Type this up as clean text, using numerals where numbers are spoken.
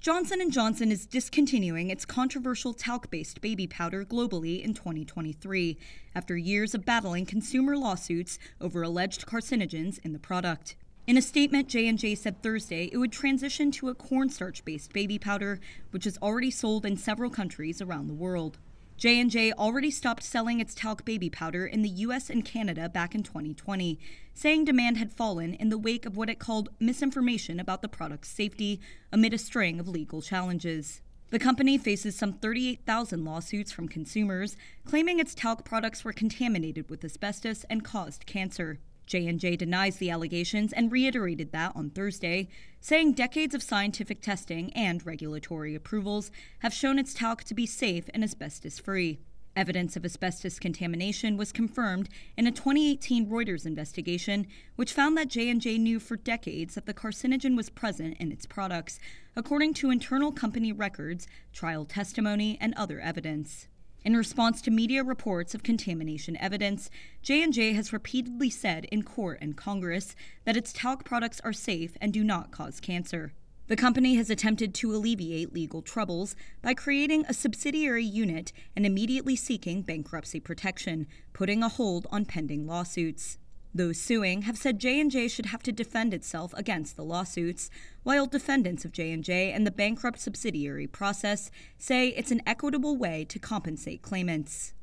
Johnson & Johnson is discontinuing its controversial talc-based baby powder globally in 2023 after years of battling consumer lawsuits over alleged carcinogens in the product. In a statement, J&J said Thursday it would transition to a cornstarch-based baby powder, which is already sold in several countries around the world. J&J already stopped selling its talc baby powder in the U.S. and Canada back in 2020, saying demand had fallen in the wake of what it called misinformation about the product's safety amid a string of legal challenges. The company faces some 38,000 lawsuits from consumers claiming its talc products were contaminated with asbestos and caused cancer. J&J denies the allegations and reiterated that on Thursday, saying decades of scientific testing and regulatory approvals have shown its talc to be safe and asbestos-free. Evidence of asbestos contamination was confirmed in a 2018 Reuters investigation, which found that J&J knew for decades that the carcinogen was present in its products, according to internal company records, trial testimony, and other evidence. In response to media reports of contamination evidence, J&J has repeatedly said in court and Congress that its talc products are safe and do not cause cancer. The company has attempted to alleviate legal troubles by creating a subsidiary unit and immediately seeking bankruptcy protection, putting a hold on pending lawsuits. Those suing have said J&J should have to defend itself against the lawsuits, while defendants of J&J and the bankrupt subsidiary process say it's an equitable way to compensate claimants.